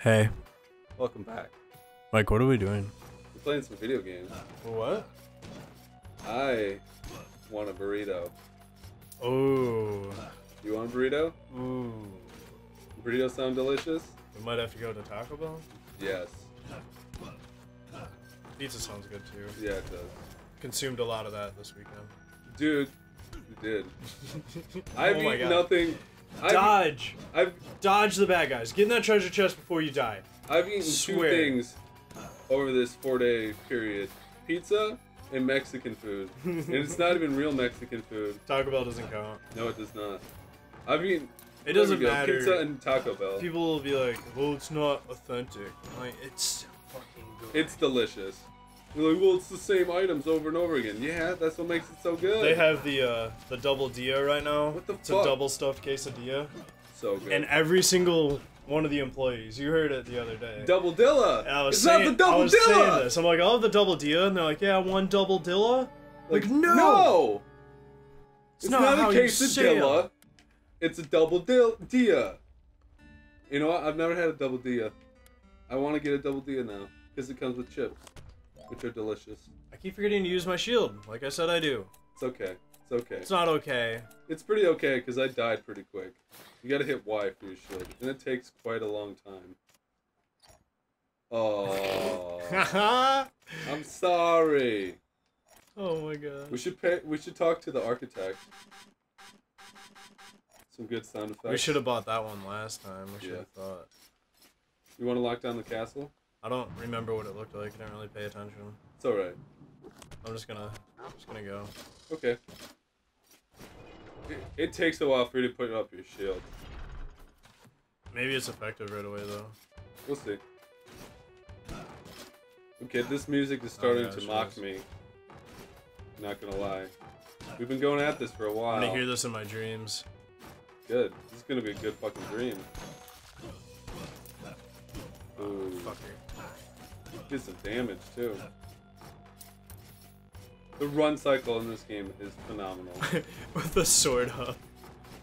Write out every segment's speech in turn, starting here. Hey. Welcome back. Mike, what are we doing? We're playing some video games. What? I want a burrito. Oh. You want a burrito? Ooh. Burritos sound delicious? We might have to go to Taco Bell? Yes. Pizza sounds good too. Yeah, it does. Consumed a lot of that this weekend. Dude, you did. I've eaten nothing. Dodge! Dodge the bad guys. Get in that treasure chest before you die. I've eaten two things over this 4-day period. Pizza and Mexican food. And it's not even real Mexican food. Taco Bell doesn't count. No, it does not. I've eaten... It doesn't matter. Pizza and Taco Bell. People will be like, well, it's not authentic. I'm like, it's fucking good. It's delicious. You're like, well, it's the same items over and over again. Yeah, that's what makes it so good. They have the double dia right now. What the fuck? It's a double stuffed quesadilla. So good. And every single one of the employees, you heard it the other day. Double dilla. And I was saying this. I'm like, I'll have the double dia, and they're like, yeah, one double dilla. Like no, it's not a quesadilla. It's a double dia. You know what? I've never had a double dia. I want to get a double dia now because it comes with chips, which are delicious. I keep forgetting to use my shield, like I said I do. It's okay. It's okay. It's not okay. It's pretty okay, because I died pretty quick. You gotta hit Y for your shield, and it takes quite a long time. Oh. I'm sorry. Oh my god. We should talk to the architect. Some good sound effects. We should have bought that one last time. We should have thought. You want to lock down the castle? I don't remember what it looked like. I didn't really pay attention. It's alright. I'm just gonna go. Okay. It takes a while for you to put up your shield. Maybe it's effective right away though. We'll see. Okay, this music is starting to mock me. Not gonna lie. We've been going at this for a while. I'm gonna hear this in my dreams. Good. This is gonna be a good fucking dream. Ooh. Fucker. Did some damage too. The run cycle in this game is phenomenal. With the sword up.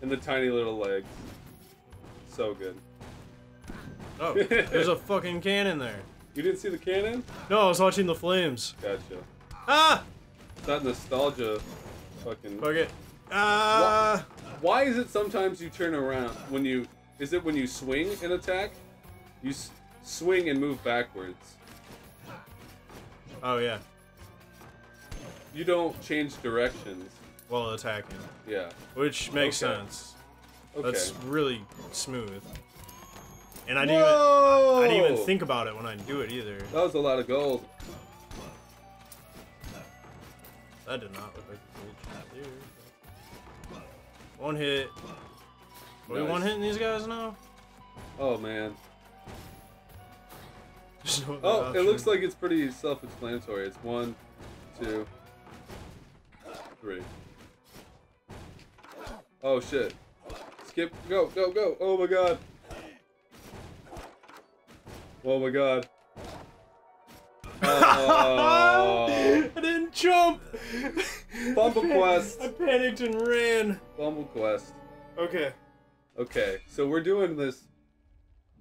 And the tiny little legs. So good. Oh, there's a fucking cannon there. You didn't see the cannon? No, I was watching the flames. Gotcha. Ah! It's that nostalgia fucking... Fuck it. Ah! Why is it sometimes you turn around when you... Is it when you swing and attack? You swing and move backwards. Oh, yeah. You don't change directions. While attacking. Yeah. Which makes sense. Okay. That's really smooth. And I didn't even think about it when I do it either. That was a lot of gold. That did not look like a glitch either. One hit. Are we one hitting these guys now? Oh, man. No it looks like it's pretty self-explanatory. It's 1, 2, 3. Oh shit. Skip, go, go, go. Oh my god. Oh my god. Oh. I didn't jump. Bumble quest. I panicked and ran. Bumble quest. Okay. Okay, so we're doing this.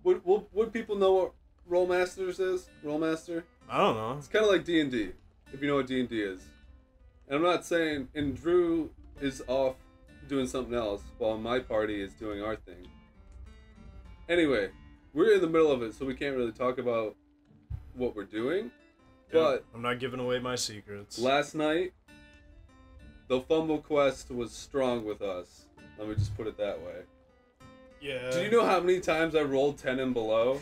Would people know what Role Masters is? Role Master? I don't know. It's kind of like D&D, if you know what D&D is. And I'm not saying... And Drew is off doing something else, while my party is doing our thing. Anyway, we're in the middle of it, so we can't really talk about what we're doing. Yeah, but... I'm not giving away my secrets. Last night, the Fumble Quest was strong with us. Let me just put it that way. Yeah. Do you know how many times I rolled 10 and below?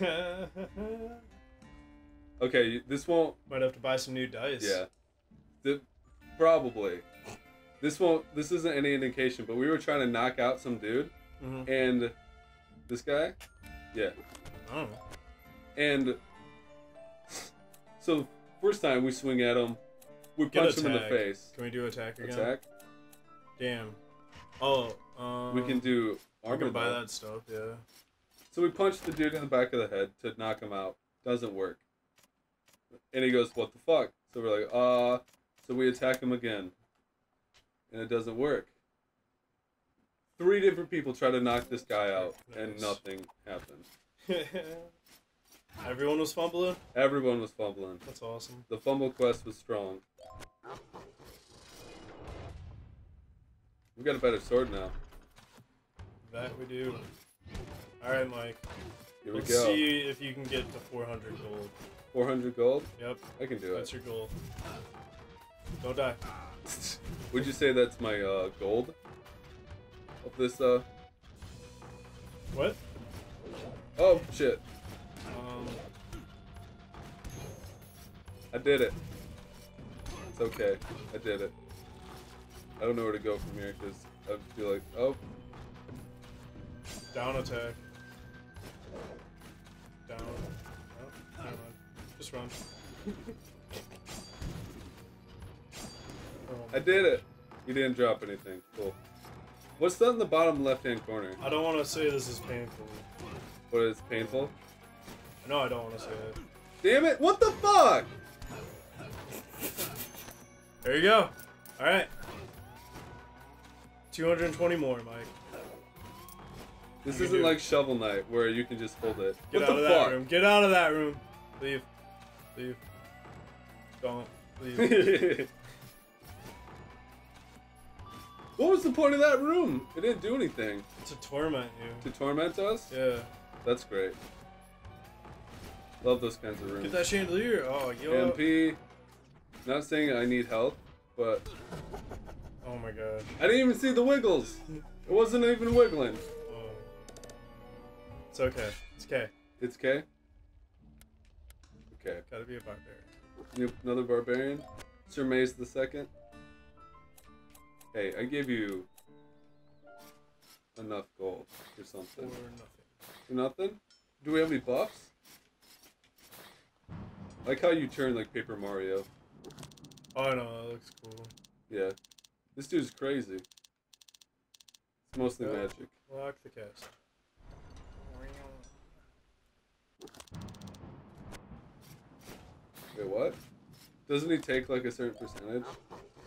Okay, this won't... Might have to buy some new dice. Yeah. Probably. This isn't any indication, but we were trying to knock out some dude. Mm-hmm. And... This guy? Yeah. I don't know. And... So, first time we swing at him, we punch him in the face. Can we do attack again? Attack? Damn. Oh, we can do... We can buy that stuff, yeah. So we punch the dude in the back of the head to knock him out. Doesn't work. And he goes, what the fuck? So we're like, so we attack him again. And it doesn't work. 3 different people try to knock this guy out, and nothing happened. Everyone was fumbling? Everyone was fumbling. That's awesome. The fumble quest was strong. We got a better sword now. That we do. Alright, Mike. Here we go. Let's see if you can get to 400 gold. 400 gold? Yep. I can do it. That's your goal. Don't die. Would you say that's my gold? Of this, What? Oh, shit. I did it. It's okay. I did it. I don't know where to go from here because I feel like, oh. Down attack. Down. Oh, never mind. Just run. I did it. You didn't drop anything. Cool. What's that in the bottom left-hand corner? I don't want to say this is painful. What is painful? No, I don't want to say that. Damn it! What the fuck? There you go. All right. 220 more, Mike. This isn't like Shovel Knight where you can just hold it. Get out of that room. Get out of that room. Leave. Leave. Don't. Leave. What was the point of that room? It didn't do anything. To torment you. To torment us? Yeah. That's great. Love those kinds of rooms. Get that chandelier. Oh, yo. MP. Not saying I need help, but. Oh my god. I didn't even see the wiggles. It wasn't even wiggling. Oh. It's okay. It's K. It's K? Okay. Gotta be a barbarian. Another barbarian? Sir Maze the Second? Hey, I gave you enough gold or something. Or nothing. Nothing? Do we have any buffs? I like how you turn like Paper Mario. Oh no, that looks cool. Yeah. This dude's crazy. It's mostly magic. Lock the cast. Wait, what? Doesn't he take like a certain percentage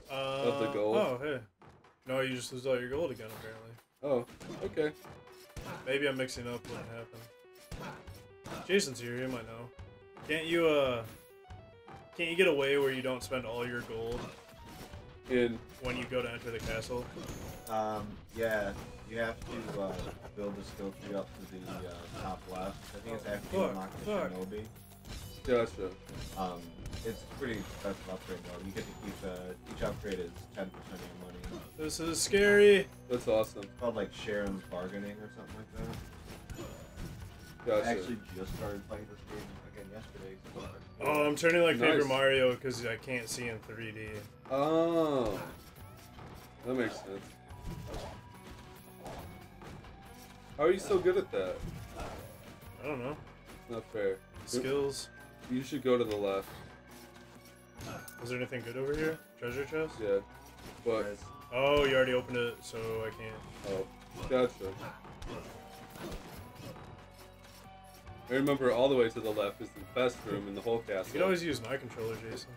of the gold? Oh, hey. No, you just lose all your gold again, apparently. Oh, okay. Maybe I'm mixing up what happened. Jason's here, he might know. Can't you get away where you don't spend all your gold when you go to enter the castle? Yeah, you have to build the skill tree up to the top left. I think it's after you unlock the Shinobi. Gotcha. It's pretty expensive upgrade though. You get to keep each upgrade is 10% of your money. This is scary. That's awesome. It's called like Sharon's Bargaining or something like that. Gotcha. I actually just started playing this game again yesterday. Oh, I'm turning like Paper Mario because I can't see in 3D. Oh, that makes sense. How are you so good at that? I don't know. Not fair. Skills. You should go to the left. Is there anything good over here? Treasure chest? Yeah. But oh, you already opened it, so I can't. Oh, gotcha. I remember all the way to the left is the best room in the whole castle. You could always use my controller, Jason.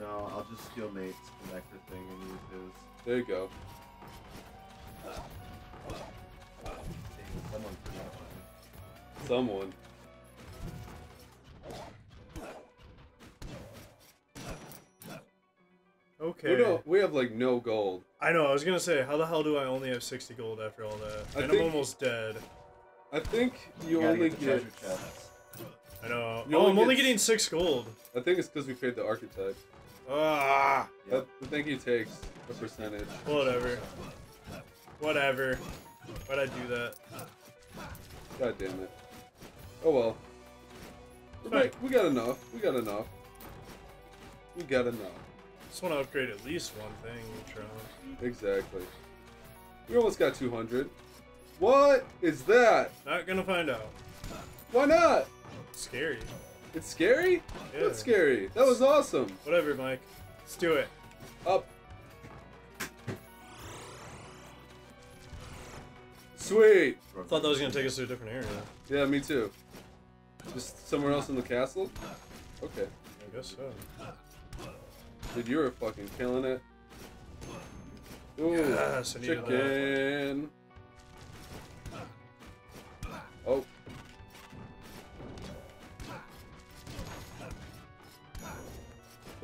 No, I'll just steal Nate's connector thing and use his. There you go. Someone forgot one. Someone. Okay. We have like no gold. I know, I was gonna say, how the hell do I only have 60 gold after all that? And I'm almost dead. I think you only get... I know. Oh, I'm only getting 6 gold. I think it's because we paid the archetype. Ah! Yep. I think he takes a percentage. Whatever. Whatever. Why'd I do that? God damn it. Oh well. We got enough. We got enough. We got enough. Just want to upgrade at least one thing each round. Exactly. We almost got 200. What is that? Not gonna find out. Why not? It's scary. It's scary? Yeah. That's scary. That was awesome. Whatever, Mike. Let's do it. Up. Sweet. I thought that was gonna take us to a different area. Yeah, me too. Just somewhere else in the castle? Okay. I guess so. Dude, you were fucking killing it. Ooh, yes, I need chicken. Oh.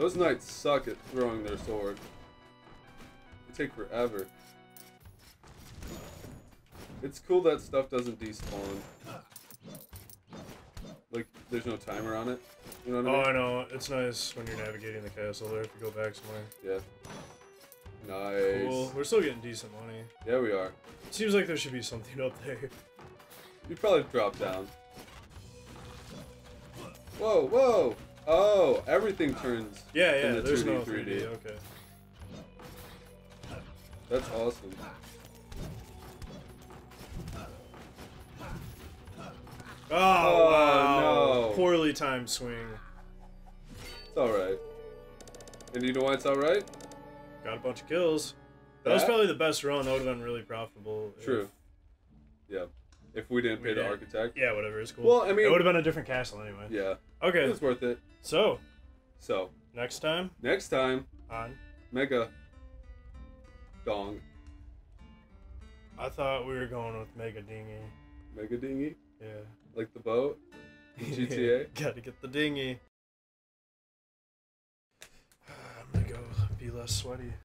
Those knights suck at throwing their sword. They take forever. It's cool that stuff doesn't despawn. Like, there's no timer on it. You know what I mean? Oh, I know. It's nice when you're navigating the castle there if you go back somewhere. Yeah. Nice. Cool. We're still getting decent money. Yeah, we are. It seems like there should be something up there. You probably drop down. Whoa, whoa! Oh, everything turns. Yeah, yeah. Into there's 2D, no 3D. Okay. That's awesome. Oh, wow. No. Poorly timed swing. It's alright. And you know why it's alright? Got a bunch of kills. That was probably the best run. That would have been really profitable. True. Yeah. If we didn't pay the architect. Yeah, whatever. It's cool. Well, I mean, it would have been a different castle anyway. Yeah. Okay. It's worth it. So. Next time. Next time. On. Mega. Dong. I thought we were going with Mega Dinghy. Mega Dinghy? Yeah. Like the boat? The GTA? Gotta get the dinghy. I'm gonna go be less sweaty.